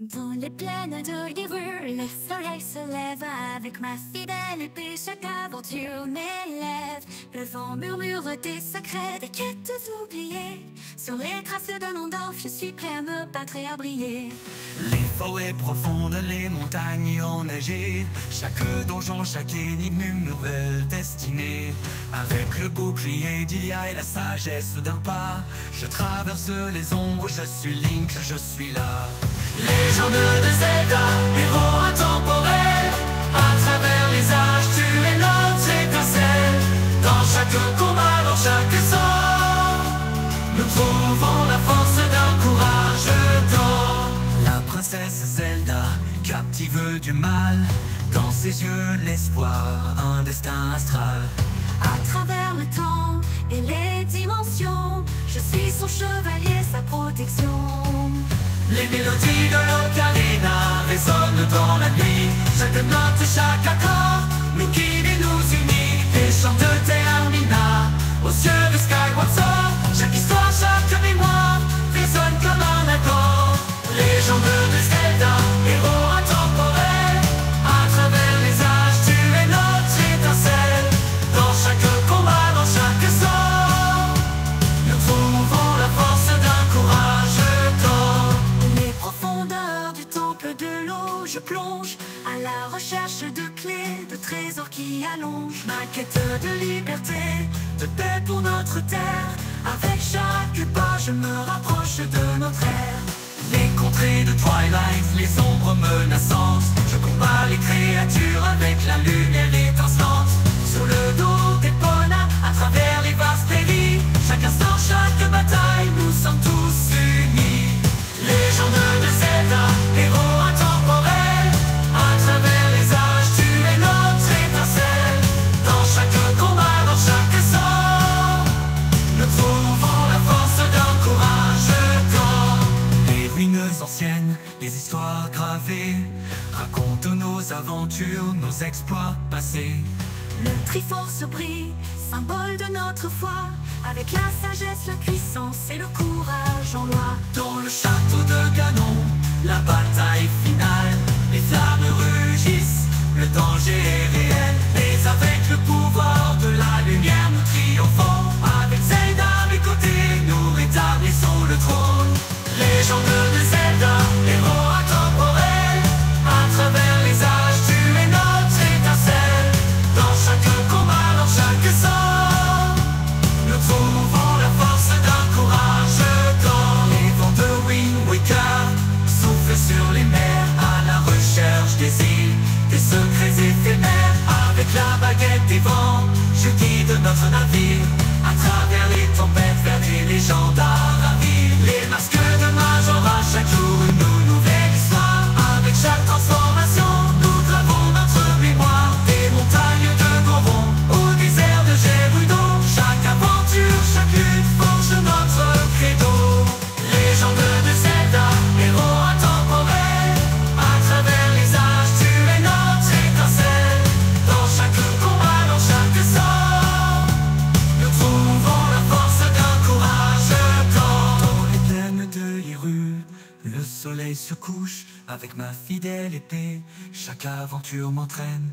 Dans les plaines de Hyrule, le soleil se lève. Avec ma fidèle épée, chaque aventure m'élève. Le vent murmure des secrets, des quêtes oubliées. Sur les traces d'un nom d'or, je suis prêt à me battre et à briller. Les forêts profondes, les montagnes enneigées, chaque donjon, chaque énigme, une nouvelle destinée. Avec le bouclier d'Ia et la sagesse d'un pas, je traverse les ombres, je suis Link, je suis là. Légende de Zelda, héros intemporel. À travers les âges, tu es notre étincelle. Dans chaque combat, dans chaque sort, nous trouvons la force d'un courage d'or. La princesse Zelda, captive du mal, dans ses yeux l'espoir, un destin astral. À travers le temps et les dimensions, je suis son chevalier, sa protection. Les mélodies de l'ocarina résonnent dans la nuit. Chaque note, chaque accord nous guide et nous unit. Les chants de Termina aux yeux de Skyward Sword. Chaque histoire, chaque mémoire résonne comme un accord. Les gens de Zelda, héros intemporels. À travers les âges, tu es notre étincelle. Dans chaque combat, dans chaque sort, nous trouvons la force d'un courage d'or. Les profondeurs du temple de l'eau, je plonge à la recherche de clés, de trésors qui allongent ma quête de liberté, de paix pour notre terre. Avec chaque pas, je me rapproche de notre ère. Les contrées de Twilight, les ombres menaçantes, je combats les créatures avec la lumière étincelante. Sur le dos des ponas, à travers les vastes prairies, chaque instant, chaque bataille, nous sommes tous unis. Légende de Zelda, héros intemporel. À travers les âges, tu es notre étincelle. Dans chaque combat, dans chaque sort, nous trouvons la force d'un courage d'or. Les ruines anciennes, les histoires gravées, racontent nos aventures, nos exploits passés. Le Triforce brille, symbole de notre foi, avec la sagesse, la puissance et le courage en loi. Dans le château de Ganon, la bataille finale, les flammes rugissent, le danger est réel. Mais avec le pouvoir de la lumière, nous triomphons. Avec Zelda à mes côtés, nous rétablissons le trône. Légende de Zelda, héros intemporels. À travers les âges, tu es notre étincelle. Dans chaque combat, dans chaque sort, nous trouvons la force d'un courage d'or. Les vents de Wind Waker soufflent sur les mers, à la recherche des îles, des secrets éphémères. Avec la baguette des vents, je guide notre navire, à travers les tempêtes, vers des légendes à ravir. Les masques de mage aura chaque jour une nouvelle histoire. Avec chaque transformation, nous gravons notre mémoire. Des montagnes de Goron au désert de Gerudo, chaque aventure, chaque lutte forge notre credo. Légende de Zelda, héros intemporels. À travers les âges, tu es notre étincelle. Dans chaque combat, dans chaque sort, nous trouvons la force d'un courage d'or. Dans les plaines de Hyrule, le soleil se couche. Avec ma fidèle épée, chaque aventure m'entraîne.